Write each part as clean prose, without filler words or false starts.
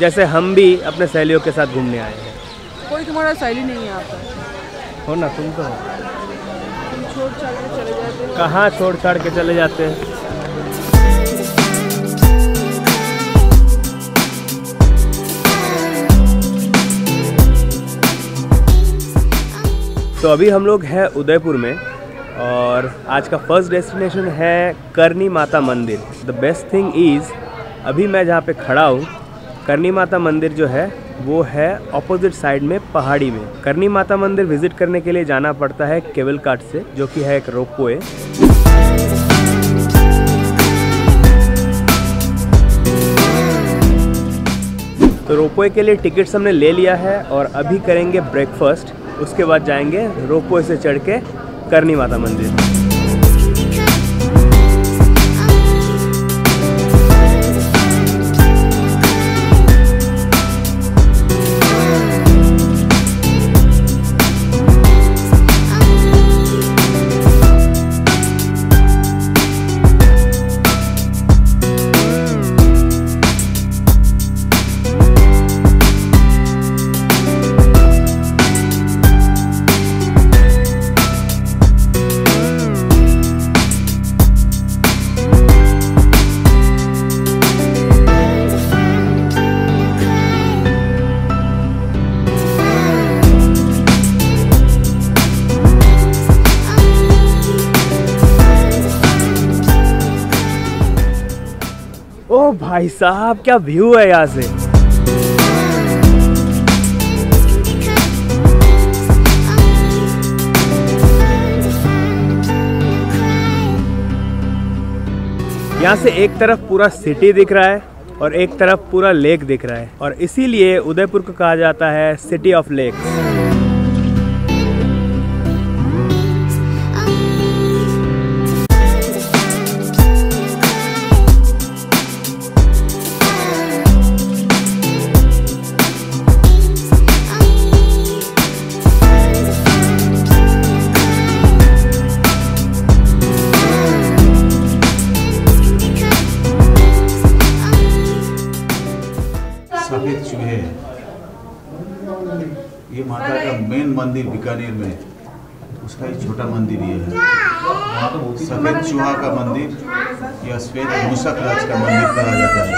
जैसे हम भी अपने सहेलियों के साथ घूमने आए हैं। कोई तुम्हारा सहेली नहीं है आपका? हो ना, तुम तो हो। तुम छोड़ छाड़ के चले जाते हो। कहाँ छोड़ छाड़ के चले जाते हैं? तो अभी हम लोग हैं उदयपुर में और आज का फर्स्ट डेस्टिनेशन है करनी माता मंदिर। द बेस्ट थिंग इज़ अभी मैं जहाँ पे खड़ा हूँ, करनी माता मंदिर जो है वो है ऑपोजिट साइड में पहाड़ी में। करनी माता मंदिर विजिट करने के लिए जाना पड़ता है केबल कार्ट से, जो कि है एक रोपवे। तो रोपवे के लिए टिकट्स हमने ले लिया है और अभी करेंगे ब्रेकफास्ट, उसके बाद जाएंगे रोपवे से चढ़ के करनी माता मंदिर। भाई साहब क्या व्यू है यहाँ से। यहाँ से एक तरफ पूरा सिटी दिख रहा है और एक तरफ पूरा लेक दिख रहा है, और इसीलिए उदयपुर को कहा जाता है सिटी ऑफ लेक्स। ये माता का मेन मंदिर बीकानेर में, उसका एक छोटा मंदिर ये है। सफेद चूहा का मंदिर या सफेद मूसक राज का मंदिर कहा जाता है।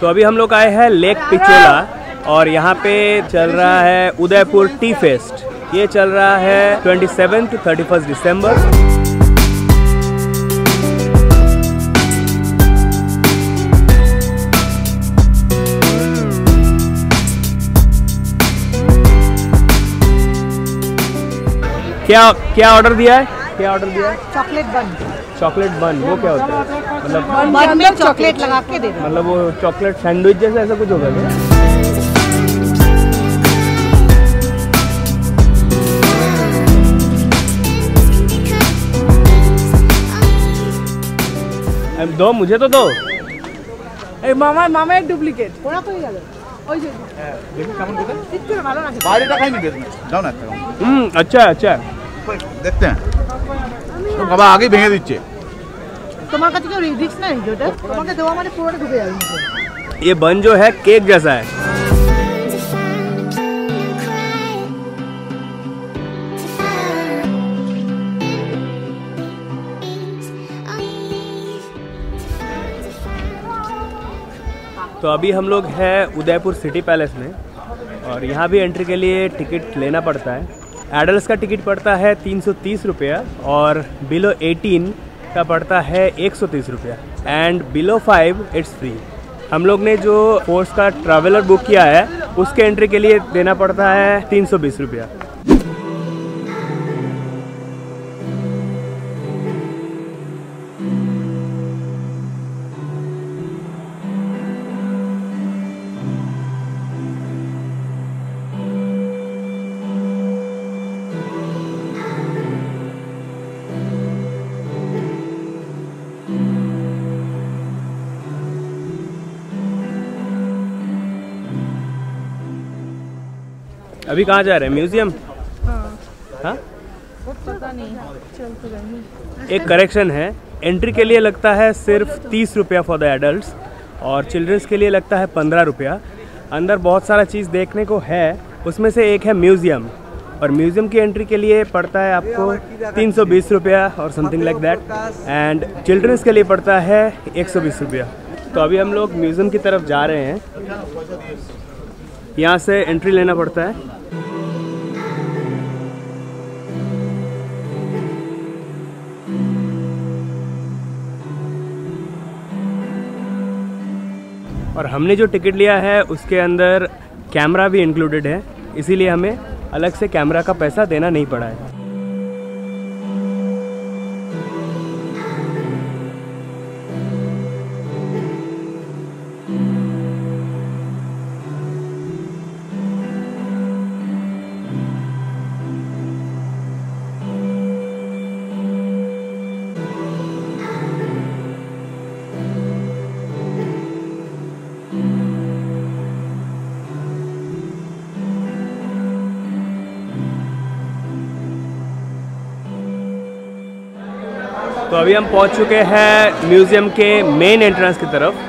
तो अभी हम लोग आए हैं लेक पिचोला और यहाँ पे चल रहा है उदयपुर टी फेस्ट। ये चल रहा है 27 से 31 दिसंबर। क्या ऑर्डर दिया है? चॉकलेट बन। चॉकलेट बन वो क्या होता है? मतलब बन में चॉकलेट लगा के दे दो। मतलब वो चॉकलेट सैंडविच जैसा ऐसा कुछ होगा क्या? दो, मुझे तो दो। ए मामा मामा एक डुप्लीकेट कोना तो ही आ गया। ओए देखो कमन को इतना ভালো না বাইরেটা খাই নি দেখো দাও না। अच्छा अच्छा देखते हैं। तो बाबा आगे भेंगे दीजिए। तुम्हारे पास क्यों रिस्क नहीं है जोटा? तुम्हारे दवा मारे पूरा डूबे जाएंगे। ये बन जो है केक जैसा है। तो अभी हम लोग हैं उदयपुर सिटी पैलेस में और यहाँ भी एंट्री के लिए टिकट लेना पड़ता है। एडल्ट्स का टिकट पड़ता है 330 रुपया और बिलो 18 का पड़ता है 130 रुपया एंड बिलो 5 इट्स फ्री। हम लोग ने जो 4 का ट्रैवलर बुक किया है उसके एंट्री के लिए देना पड़ता है 320 रुपया। अभी कहाँ जा रहे हैं? म्यूजियम? हाँ? पता नहीं, चल तो गई। एक करेक्शन है, एंट्री के लिए लगता है सिर्फ 30 रुपया फॉर द एडल्ट्स और चिल्ड्रंस के लिए लगता है 15 रुपया। अंदर बहुत सारा चीज़ देखने को है, उसमें से एक है म्यूज़ियम और म्यूज़ियम की एंट्री के लिए पड़ता है आपको 320 रुपया और something like that and childrens के लिए पड़ता है 120 रुपया। तो अभी हम लोग म्यूज़ियम की तरफ जा रहे हैं, यहाँ से एंट्री लेना पड़ता है। और हमने जो टिकट लिया है उसके अंदर कैमरा भी इंक्लूडेड है, इसीलिए हमें अलग से कैमरा का पैसा देना नहीं पड़ा है। तो अभी हम पहुंच चुके हैं म्यूज़ियम के मेन एंट्रेंस की तरफ।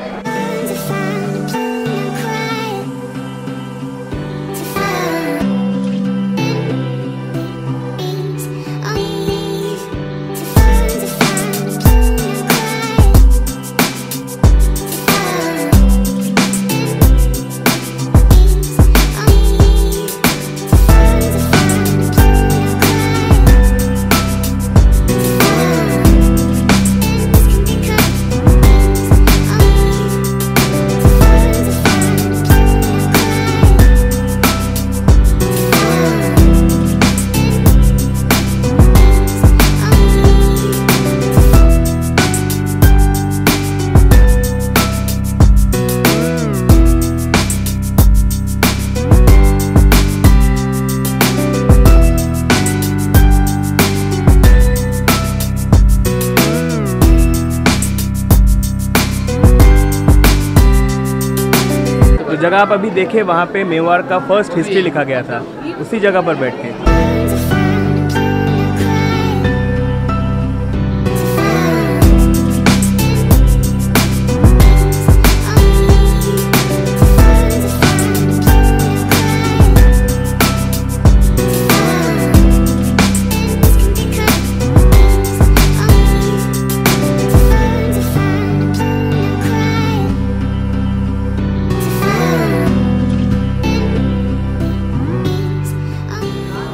जगह आप अभी देखे, वहाँ पे मेवाड़ का फर्स्ट हिस्ट्री लिखा गया था, उसी जगह पर बैठ के।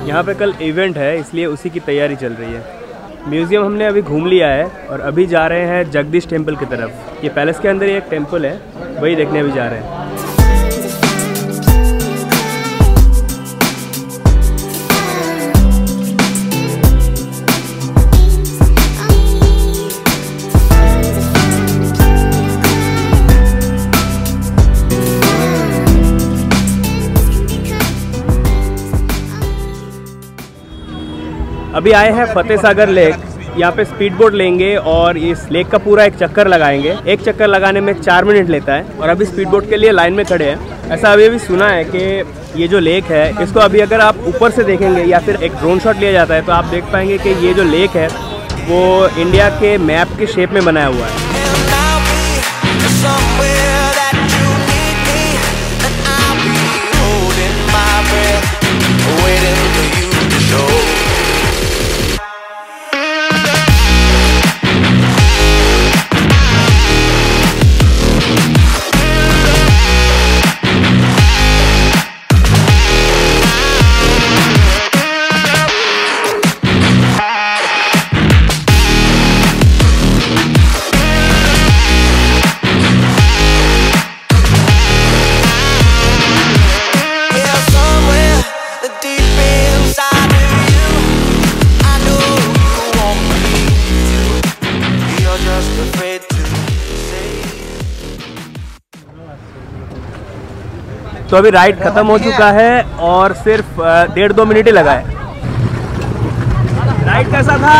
यहाँ पे कल इवेंट है, इसलिए उसी की तैयारी चल रही है। म्यूज़ियम हमने अभी घूम लिया है और अभी जा रहे हैं जगदीश टेम्पल की तरफ। ये पैलेस के अंदर ही एक टेम्पल है, वही देखने अभी जा रहे हैं। अभी आए हैं फतेह सागर लेक, यहाँ पे स्पीड बोट लेंगे और इस लेक का पूरा एक चक्कर लगाएंगे। एक चक्कर लगाने में 4 मिनट लेता है और अभी स्पीड बोट के लिए लाइन में खड़े हैं। ऐसा अभी अभी सुना है कि ये जो लेक है, इसको अभी अगर आप ऊपर से देखेंगे या फिर एक ड्रोन शॉट लिया जाता है तो आप देख पाएंगे कि ये जो लेक है वो इंडिया के मैप के शेप में बनाया हुआ है। तो अभी राइड खत्म हो चुका है और सिर्फ 1.5-2 मिनट ही लगा है। राइड कैसा था?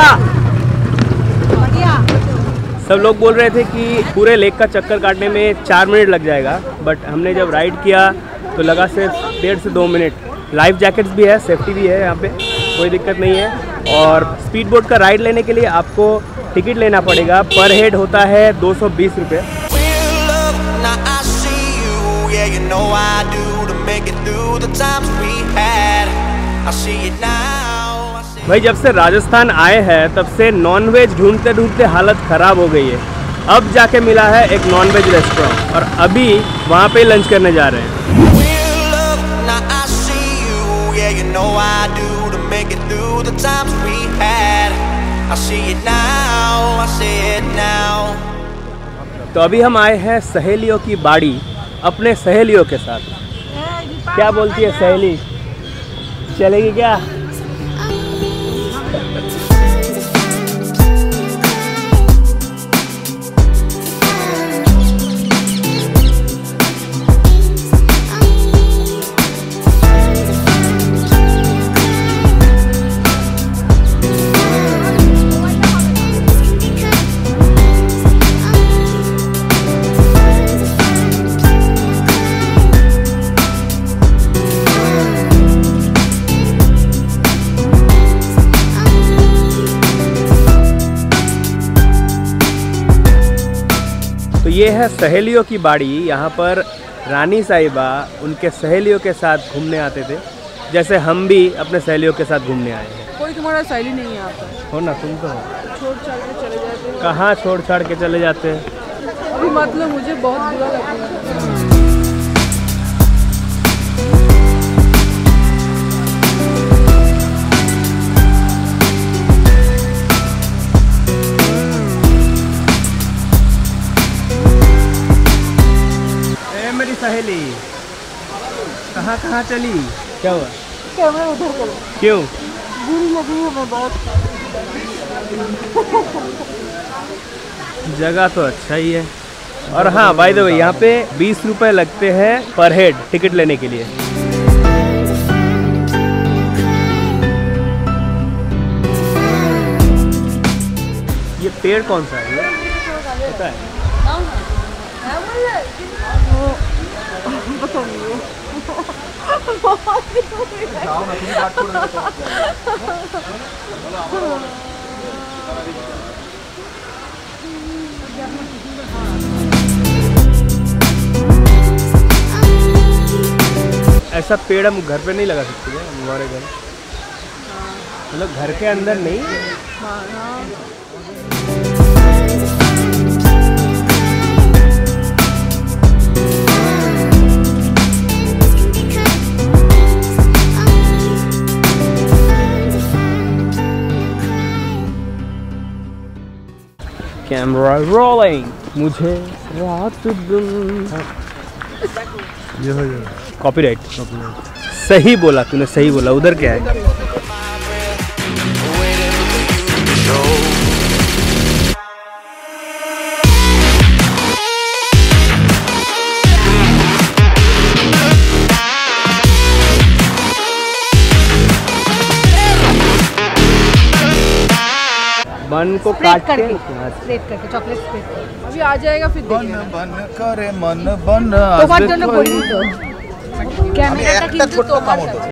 सब लोग बोल रहे थे कि पूरे लेक का चक्कर काटने में 4 मिनट लग जाएगा, बट हमने जब राइड किया तो लगा सिर्फ 1.5 से 2 मिनट। लाइफ जैकेट्स भी है, सेफ्टी भी है, यहाँ पे कोई दिक्कत नहीं है। और स्पीड बोट का राइड लेने के लिए आपको टिकट लेना पड़ेगा, पर हेड होता है 220 रुपये। भाई जब से राजस्थान आए हैं तब से नॉनवेज ढूंढते ढूंढते हालत ख़राब हो गई है। अब जाके मिला है एक नॉनवेज रेस्टोरेंट और अभी वहाँ पे लंच करने जा रहे हैं। तो अभी हम आए हैं सहेलियों की बाड़ी अपने सहेलियों के साथ। क्या बोलती है सहेली, चलेगी क्या? ये है सहेलियों की बाड़ी। यहाँ पर रानी साहिबा उनके सहेलियों के साथ घूमने आते थे, जैसे हम भी अपने सहेलियों के साथ घूमने आए हैं। कोई तुम्हारा सहेली नहीं है यहाँ पर? हो ना, तुम तो हो। छोड़ छाड़ के चले जाते हैं। कहाँ छोड़ छाड़ के चले जाते हैं, मतलब मुझे बहुत बुरा लगता है। सहेली कहाँ कहाँ चली? क्या हुआ? कैमरा उधर करो। क्यों? बुरी लगी हमें बहुत। जगह तो अच्छा ही है। और हाँ बाय द वे, यहाँ पे 20 रुपए लगते हैं पर हेड टिकट लेने के लिए। ये पेड़ कौन सा है? पता है? ऐसा पेड़ हम घर पे नहीं लगा सकते हैं हमारे घर, मतलब घर के अंदर नहीं। Camera rolling. मुझे रात कॉपीराइट। सही बोला तूने, सही बोला। उधर क्या है? मन को काट के स्प्रेड करके चॉकलेट स्प्रेड करके अभी आ जाएगा फिर बन बन करे मन बन तो बात करना पड़ेगी। तो कैमरा तक हिंदू तो